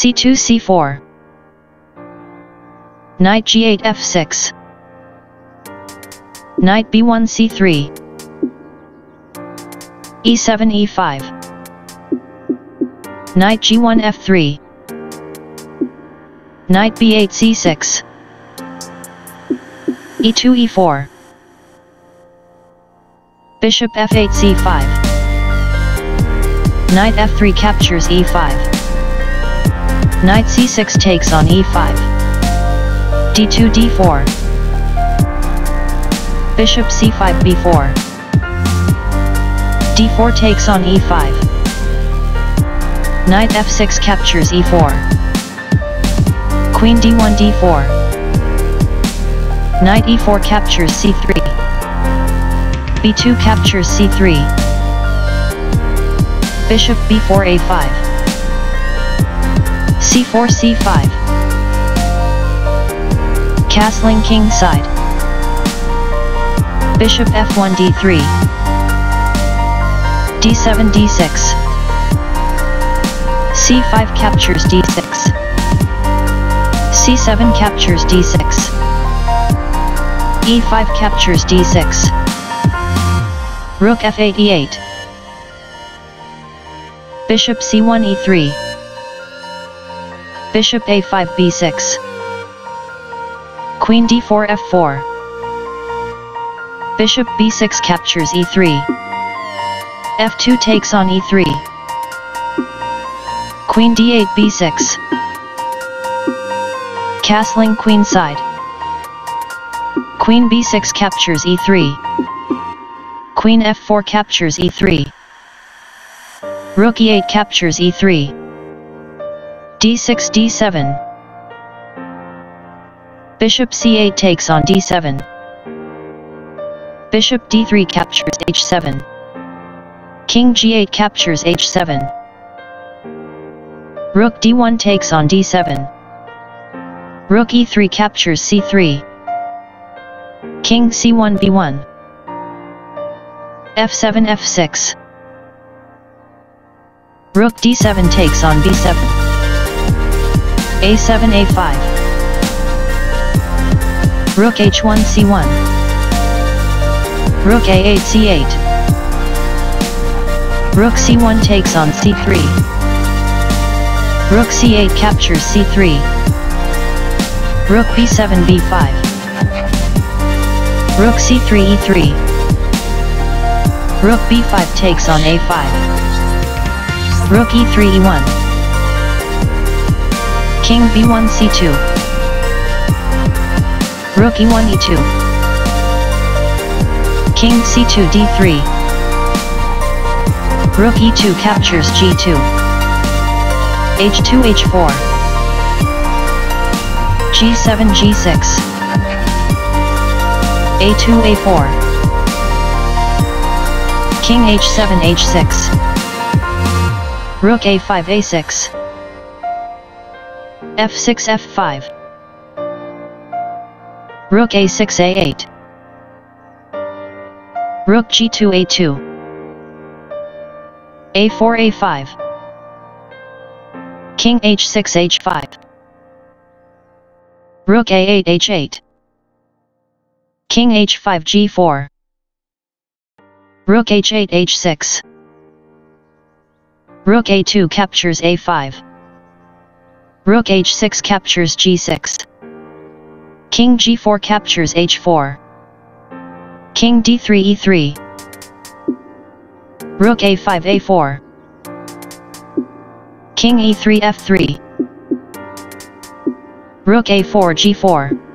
c2 c4 Knight g8 f6 Knight b1 c3 e7 e5 Knight g1 f3 Knight b8 c6 e2 e4 Bishop f8 c5 Knight f3 captures e5 Knight c6 takes on e5 d2 d4 Bishop c5 b4 d4 takes on e5 Knight f6 captures e4 Queen d1 d4 Knight e4 captures c3 b2 captures c3 Bishop b4 a5 c4 c5 Castling king side Bishop f1 d3 d7 d6 c5 captures d6 c7 captures d6 e5 captures d6 rook f8 e8 bishop c1 e3 bishop a5 b6 queen d4 f4 bishop b6 captures e3 f2 takes on e3 queen d8 b6 Castling queen side. Queen b6 captures e3. Queen f4 captures e3. Rook e8 captures e3. d6 d7. Bishop c8 takes on d7. Bishop d3 captures h7. King g8 captures h7. Rook d1 takes on d7. Rook e3 captures c3 King c1 b1 f7 f6 Rook d7 takes on b7 a7 a5 Rook h1 c1 Rook a8 c8 Rook c1 takes on c3 Rook c8 captures c3 Rook b7 b5 Rook c3 e3 Rook b5 takes on a5 Rook e3 e1 King b1 c2 Rook e1 e2 King c2 d3 Rook e2 captures g2 h2 h4 g7 g6 a2 a4 king h7 h6 rook a5 a6 f6 f5 rook a6 a8 rook g2 a2 a4 a5 king h6 h5 Rook a8 h8 King h5 g4 Rook h8 h6 Rook a2 captures a5 Rook h6 captures g6 King g4 captures h4 King d3 e3 Rook a5 a4 King e3 f3 Rook a4 g4